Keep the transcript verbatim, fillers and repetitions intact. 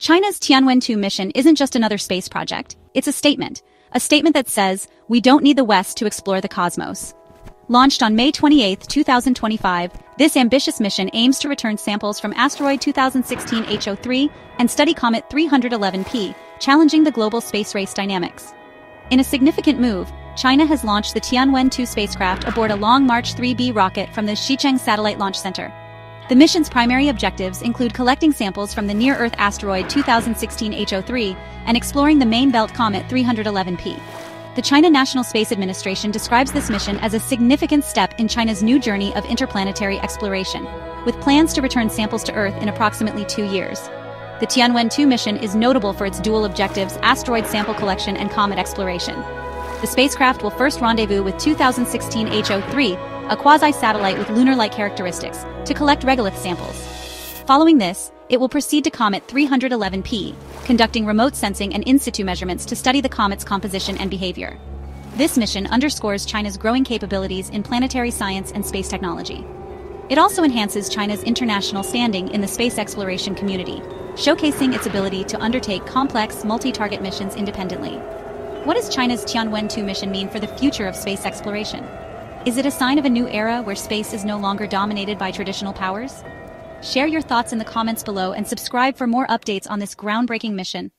China's Tianwen two mission isn't just another space project, it's a statement. A statement that says, we don't need the West to explore the cosmos. Launched on May twenty-eighth two thousand twenty-five, this ambitious mission aims to return samples from asteroid two thousand sixteen H O three and study comet three eleven P, challenging the global space race dynamics. In a significant move, China has launched the Tianwen two spacecraft aboard a Long March three B rocket from the Xichang Satellite Launch Center. The mission's primary objectives include collecting samples from the near-Earth asteroid two thousand sixteen H O three and exploring the main belt comet three eleven P. The China National Space Administration describes this mission as a significant step in China's new journey of interplanetary exploration, with plans to return samples to Earth in approximately two years. The Tianwen two mission is notable for its dual objectives: asteroid sample collection and comet exploration. The spacecraft will first rendezvous with two thousand sixteen H O three, a quasi-satellite with lunar-like characteristics, to collect regolith samples. Following this, it will proceed to comet three eleven P, conducting remote sensing and in-situ measurements to study the comet's composition and behavior. This mission underscores China's growing capabilities in planetary science and space technology. It also enhances China's international standing in the space exploration community, showcasing its ability to undertake complex, multi-target missions independently. What does China's Tianwen two mission mean for the future of space exploration? Is it a sign of a new era where space is no longer dominated by traditional powers? Share your thoughts in the comments below and subscribe for more updates on this groundbreaking mission.